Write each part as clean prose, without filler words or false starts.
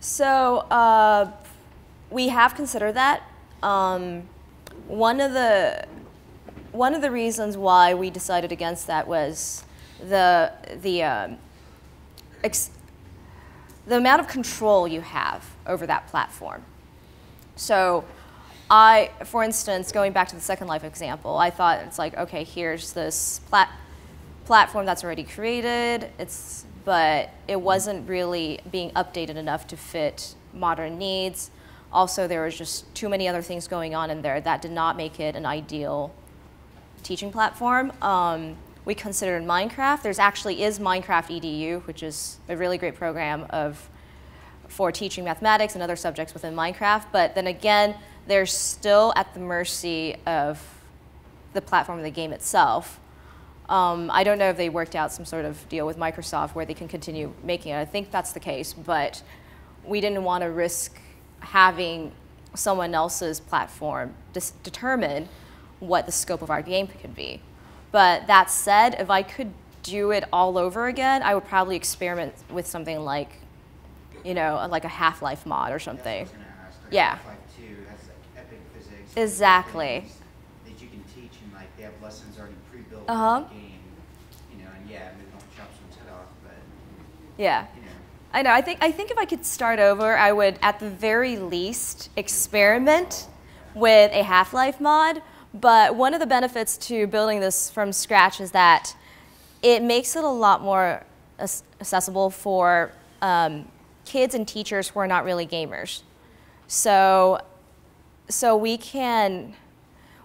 So we have considered that. One of the reasons why we decided against that was the amount of control you have over that platform. So I, for instance, going back to the Second Life example, I thought it's like, okay, here's this platform that's already created, but it wasn't really being updated enough to fit modern needs. Also, there was just too many other things going on in there that did not make it an ideal teaching platform. We considered Minecraft. There's actually is Minecraft EDU, which is a really great program for teaching mathematics and other subjects within Minecraft. But then again, they're still at the mercy of the platform of the game itself. I don't know if they worked out some sort of deal with Microsoft where they can continue making it. I think that's the case, but we didn't want to risk having someone else's platform determine what the scope of our game could be. But that said, if I could do it all over again, I would probably experiment with something like, you know, like a Half-Life mod or something. That's what I was gonna ask. Like, yeah. Half-Life 2 has like epic physics. Exactly. That you can teach, and like they have lessons already pre-built in the game, you know, and yeah, they don't chop someone's head off, but yeah. You know. I know. I think if I could start over, I would at the very least experiment with a Half-Life mod. But one of the benefits to building this from scratch is that it makes it a lot more accessible for kids and teachers who are not really gamers. So we can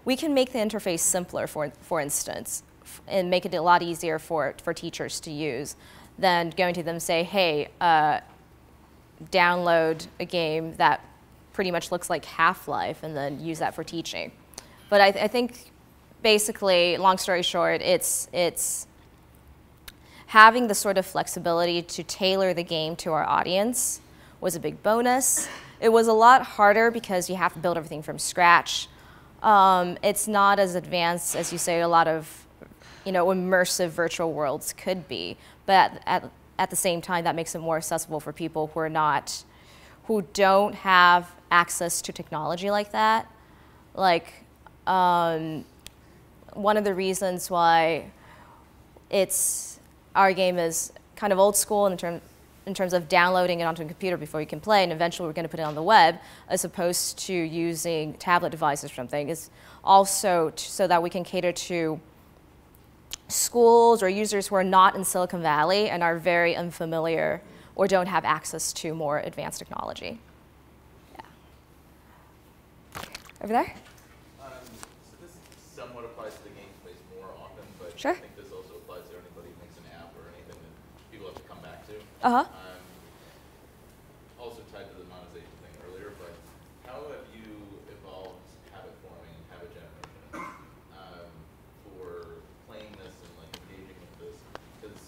make the interface simpler, for instance, and make it a lot easier for teachers to use than going to them and say, hey, download a game that pretty much looks like Half-Life and then use that for teaching. But I think basically, long story short, it's having the sort of flexibility to tailor the game to our audience was a big bonus. It was a lot harder because you have to build everything from scratch. It's not as advanced as you say a lot of, you know, immersive virtual worlds could be. But at the same time, that makes it more accessible for people who don't have access to technology like that. Like, one of the reasons why our game is kind of old school in terms of downloading it onto a computer before you can play, and eventually we're going to put it on the web, as opposed to using tablet devices or something, is also so that we can cater to schools or users who are not in Silicon Valley and are very unfamiliar or don't have access to more advanced technology. Yeah. Over there? So this somewhat applies to the game space more often, but sure. I think this also applies to anybody who makes an app or anything that people have to come back to. Uh-huh. Also tied to the monetization thing earlier, but how have you evolved habit forming and habit generation for playing this and like engaging with this? Because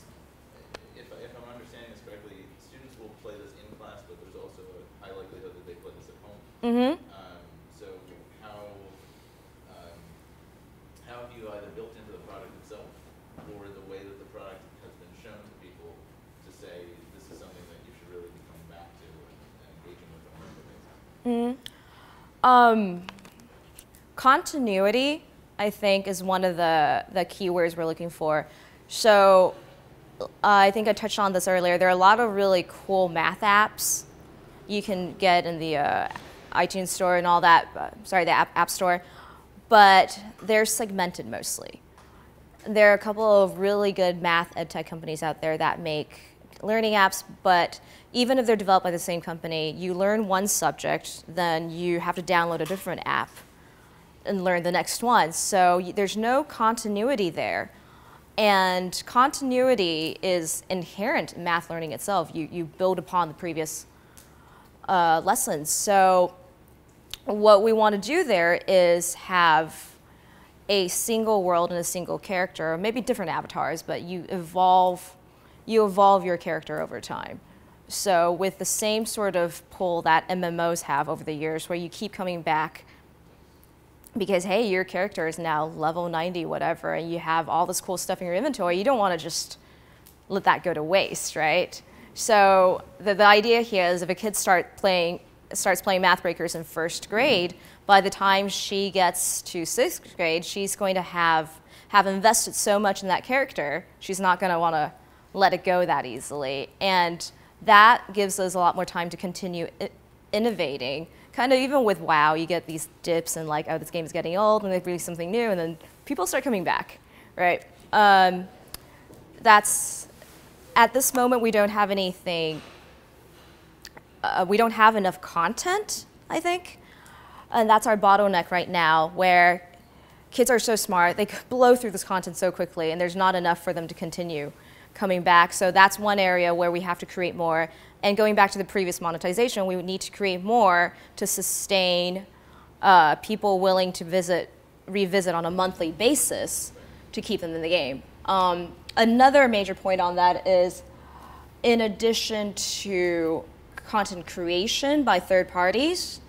if I'm understanding this correctly, students will play this in class, but there's also a high likelihood that they play this at home. Mm-hmm. So how have you either built into the product itself or the way that the product has been shown to people to say this is something that you should really be coming back to and engaging with on a regular basis? Continuity, I think, is one of the keywords we're looking for. So I think I touched on this earlier. There are a lot of really cool math apps you can get in the iTunes Store and all that. Sorry, the App Store. But they're segmented mostly. There are a couple of really good math edtech companies out there that make learning apps, but even if they're developed by the same company, you learn one subject, then you have to download a different app and learn the next one. So there's no continuity there. And continuity is inherent in math learning itself. You build upon the previous lessons. So what we want to do there is have a single world and a single character, or maybe different avatars, but you evolve your character over time. So with the same sort of pull that MMOs have over the years, where you keep coming back because, hey, your character is now level 90, whatever, and you have all this cool stuff in your inventory, you don't want to just let that go to waste, right? So the idea here is if a kid starts playing Math Breakers in first grade, by the time she gets to sixth grade, she's going to have invested so much in that character, she's not going to want to let it go that easily. And that gives us a lot more time to continue innovating. Kind of even with WoW, you get these dips and like, oh, this game is getting old, and they release something new, and then people start coming back, right? At this moment, we don't have anything. We don't have enough content, I think. And that's our bottleneck right now, where kids are so smart, they blow through this content so quickly, and there's not enough for them to continue coming back. So that's one area where we have to create more. And going back to the previous monetization, we would need to create more to sustain people willing to revisit on a monthly basis to keep them in the game. Another major point on that is, in addition to content creation by third parties,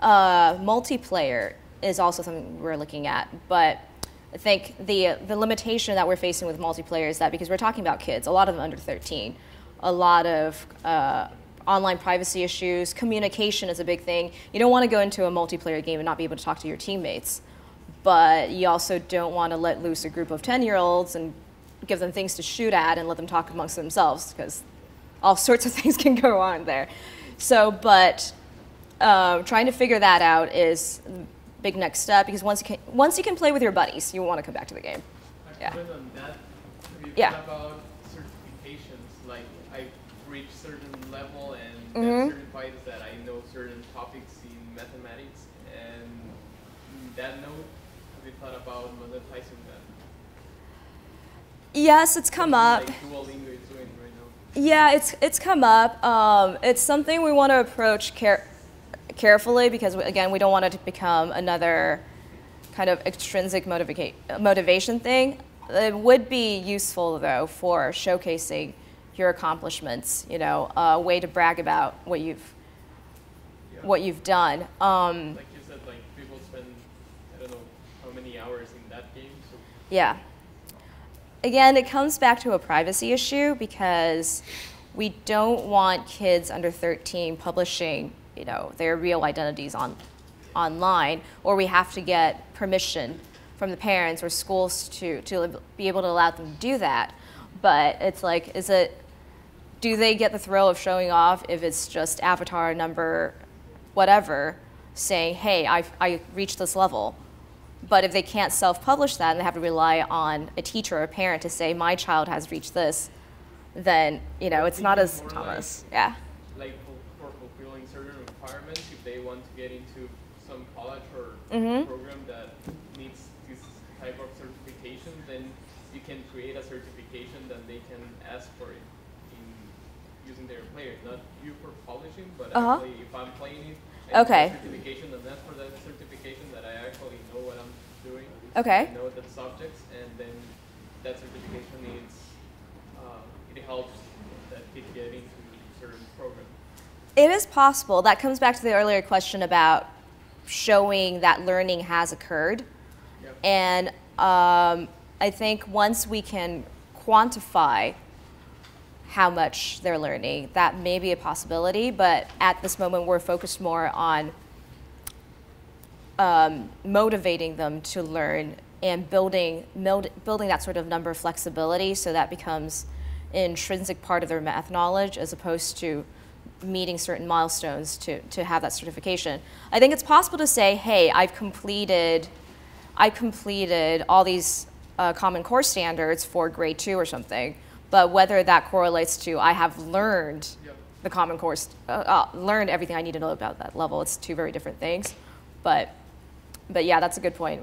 multiplayer is also something we're looking at. But I think the limitation that we're facing with multiplayer is that because we're talking about kids, a lot of them under 13, a lot of online privacy issues, communication is a big thing. You don't want to go into a multiplayer game and not be able to talk to your teammates, but you also don't want to let loose a group of 10-year-olds and give them things to shoot at and let them talk amongst themselves, because all sorts of things can go on there. So, but trying to figure that out is big next step, because once you can play with your buddies, you want to come back to the game. Yeah. On that, yeah. About certifications, like I reached certain level and that certifies that I know certain topics in mathematics, and that note, have you thought about monetizing that? Yes, it's come up. Like Duolingo is doing right now. Yeah, it's come up. It's something we want to approach carefully, because again, we don't want it to become another kind of extrinsic motivation thing. It would be useful though for showcasing your accomplishments, you know, a way to brag about what you've done. Like you said, like people spend, I don't know how many hours in that game. So. Yeah. Again, it comes back to a privacy issue, because we don't want kids under 13 publishing, you know, their real identities online, or we have to get permission from the parents or schools to be able to allow them to do that. But it's like, do they get the thrill of showing off if it's just avatar number, whatever, saying, hey, I reached this level? But if they can't self-publish that and they have to rely on a teacher or a parent to say, my child has reached this, then, you know, it's not as autonomous. Yeah. Like, if they want to get into some college or program that needs this type of certification, then you can create a certification that they can ask for it in using their player. Not you for publishing, but actually if I'm playing it, I need a certification, and that's for that certification that I actually know what I'm doing. Okay. I know the subjects, and then that certification is, it helps that kid get into certain programs. It is possible. That comes back to the earlier question about showing that learning has occurred. Yep. And I think once we can quantify how much they're learning, that may be a possibility. But at this moment, we're focused more on motivating them to learn and building that sort of number flexibility, so that becomes an intrinsic part of their math knowledge, as opposed to meeting certain milestones to have that certification. I think it's possible to say, hey, I've completed all these Common Core standards for grade 2 or something, but whether that correlates to I have learned the Common Core, learned everything I need to know about that level, it's two very different things. But yeah, that's a good point.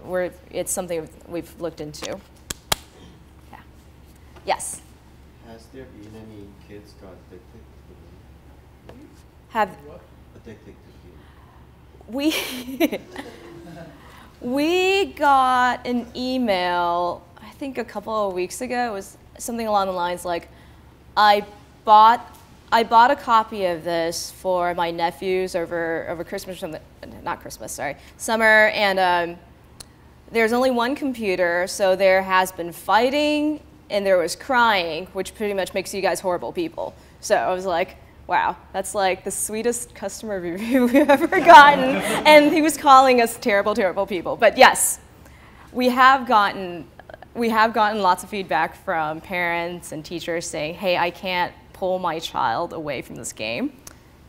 It's something we've looked into. Yeah. Yes? Has there been any kids got addicted? Have we we got an email, I think a couple of weeks ago. It was something along the lines like, I bought a copy of this for my nephews over Christmas or something. Not Christmas, sorry, summer. And there's only one computer, so there has been fighting and there was crying, which pretty much makes you guys horrible people. So I was like, wow, that's like the sweetest customer review we've ever gotten. And he was calling us terrible, terrible people. But yes, we have gotten lots of feedback from parents and teachers saying, hey, I can't pull my child away from this game,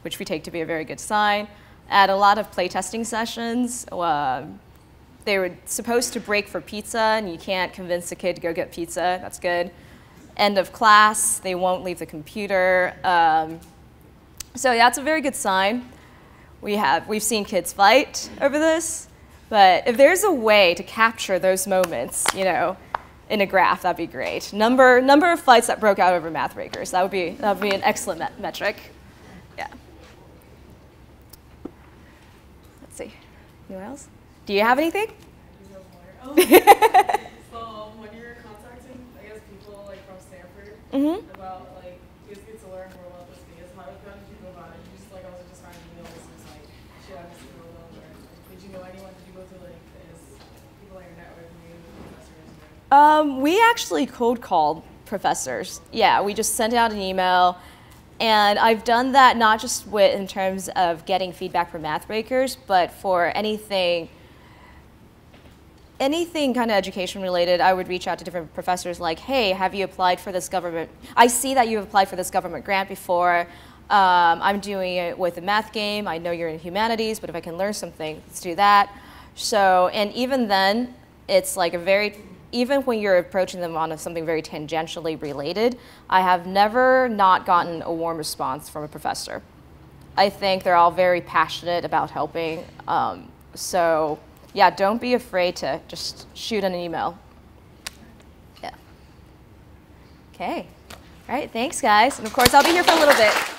which we take to be a very good sign. At a lot of playtesting sessions, they were supposed to break for pizza, and you can't convince a kid to go get pizza. That's good. End of class, they won't leave the computer. So that's a very good sign. We've seen kids fight over this. But if there's a way to capture those moments, you know, in a graph, that'd be great. Number of fights that broke out over Math Breakers. That would be an excellent metric. Yeah. Let's see. Anyone else? Do you have anything? No more. Oh. So when you're contacting, I guess, people like from Stanford about like kids get to learn more about this thing, how did you go about it? You just like also just find emails and it's like, should I just go over? Did you know anyone? Did you go to like people in your network, new professors? We actually cold called professors. Yeah, we just sent out an email. And I've done that not just with in terms of getting feedback from Math Breakers, but for anything kind of education related, I would reach out to different professors like, hey, have you applied for this government? I see that you've applied for this government grant before. I'm doing it with a math game. I know you're in humanities, but if I can learn something, let's do that. So, and even then, it's like a very, even when you're approaching them on something very tangentially related, I have never not gotten a warm response from a professor. I think they're all very passionate about helping. So yeah, don't be afraid to just shoot an email. Yeah. Okay. All right, thanks guys. And of course, I'll be here for a little bit.